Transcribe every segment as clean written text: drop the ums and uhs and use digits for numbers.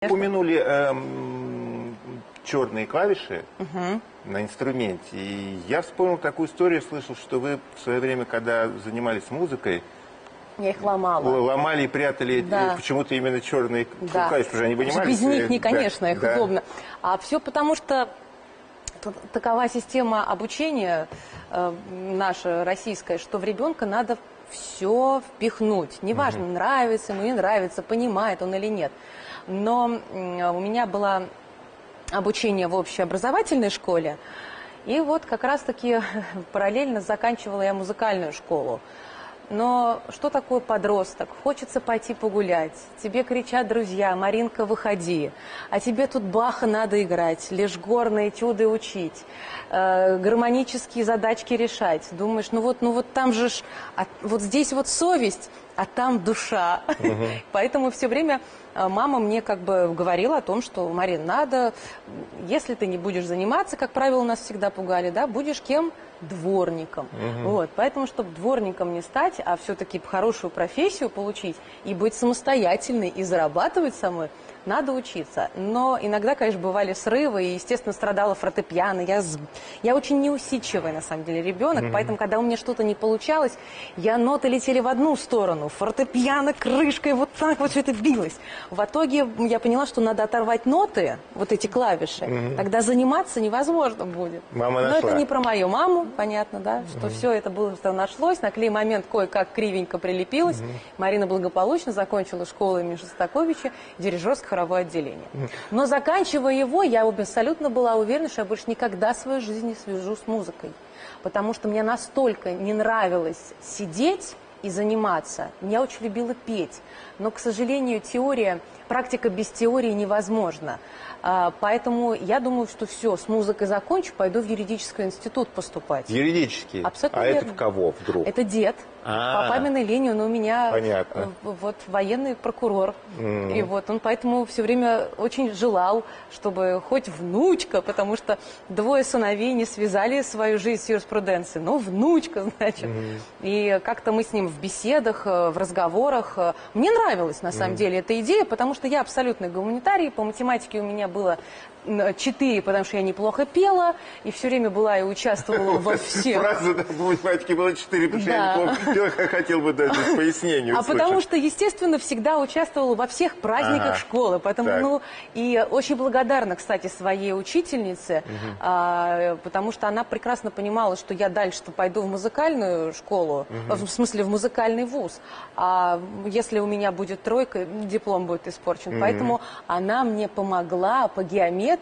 Упомянули черные клавиши на инструменте. И я вспомнил такую историю, слышал, что вы в свое время, когда занимались музыкой, я их ломала. Ломали и прятали, да. Почему-то именно черные клавиши, уже не понимали. Без них, не, конечно, их удобно. А все потому, что такова система обучения наша российская, что в ребенка надо все впихнуть. Неважно, нравится ему, не нравится, понимает он или нет. Но у меня было обучение в общеобразовательной школе, и вот как раз-таки параллельно заканчивала я музыкальную школу. Но что такое подросток? Хочется пойти погулять. Тебе кричат друзья: «Маринка, выходи!» А тебе тут Баха надо играть, лишь горные этюды учить, гармонические задачки решать. Думаешь, ну вот там же, вот здесь вот совесть, а там душа. Поэтому все время мама мне как бы говорила о том, что, Марин, надо, если ты не будешь заниматься, как правило, нас всегда пугали, да, будешь кем? Дворником. Вот, поэтому, чтобы дворником не стать, а все-таки хорошую профессию получить и быть самостоятельной, и зарабатывать самой, надо учиться. Но иногда, конечно, бывали срывы, и, естественно, страдала фортепиано. Я очень неусидчивая, на самом деле, ребенок, поэтому, когда у меня что-то не получалось, я ноты летели в одну сторону, фортепиано, крышкой, вот так вот все это билось. В итоге я поняла, что надо оторвать ноты, вот эти клавиши, тогда заниматься невозможно будет. Мама нашла. Но это не про мою маму, понятно, да, что все это было, что нашлось, на клей момент кое-как кривенько прилепилось. Марина благополучно закончила школу имени Шостаковича, дирижерско-хоровое отделение. Но заканчивая его, я абсолютно была уверена, что я больше никогда свою жизнь не свяжу с музыкой, потому что мне настолько не нравилось сидеть и заниматься. Я очень любила петь, но, к сожалению, практика без теории невозможна. Поэтому я думаю, что все, с музыкой закончу, пойду в юридический институт поступать. Юридический? Абсолютно верно. Это в кого вдруг? Это дед. По папиной линии, но у меня вот военный прокурор. И вот он поэтому все время очень желал, чтобы хоть внучка, потому что двое сыновей не связали свою жизнь с юриспруденцией, но внучка, значит. И как-то мы с ним в беседах, в разговорах. Мне нравилась, на самом деле, эта идея, потому что я абсолютно гуманитарий, по математике у меня было 4, потому что я неплохо пела, и все время была и участвовала во всех. Фраза, да, в математике было 4, потому что я неплохо пела, хотел бы даже пояснение услышать. А потому что, естественно, всегда участвовала во всех праздниках школы, поэтому, и очень благодарна, кстати, своей учительнице, потому что она прекрасно понимала, что я дальше-то пойду в музыкальную школу, в смысле, в музыкальный вуз, а если у меня будет тройка, диплом будет испорчен, поэтому она мне помогла по геометрии,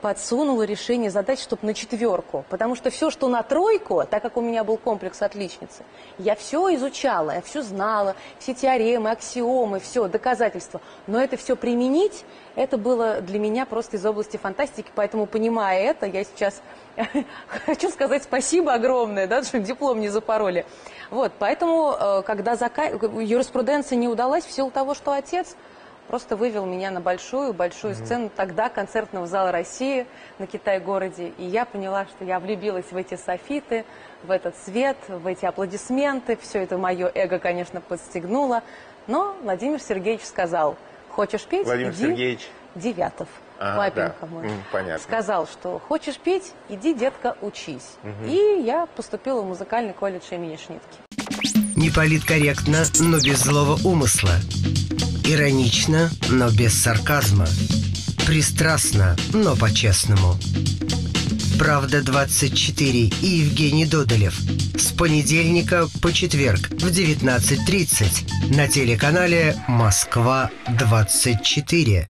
подсунула решение задач, чтобы на 4, потому что все, что на 3, так как у меня был комплекс отличницы, я все изучала, я все знала, все теоремы, аксиомы, все, доказательства, но это все применить, это было для меня просто из области фантастики, поэтому, понимая это, я сейчас хочу сказать спасибо огромное, да, что диплом не запороли. Вот, поэтому, когда юриспруденция не удалась в силу того, что отец просто вывел меня на большую сцену тогда концертного зала России на Китай-городе. И я поняла, что я влюбилась в эти софиты, в этот свет, в эти аплодисменты. Все это мое эго, конечно, подстегнуло. Но Владимир Сергеевич сказал: хочешь петь, иди, Девятов, папенька мой, сказал, что хочешь петь, иди, детка, учись. И я поступила в музыкальный колледж имени Шнитки. Не политкорректно, но без злого умысла. Иронично, но без сарказма. Пристрастно, но по-честному. Правда 24 и Евгений Додолев. С понедельника по четверг в 19:30 на телеканале Москва 24.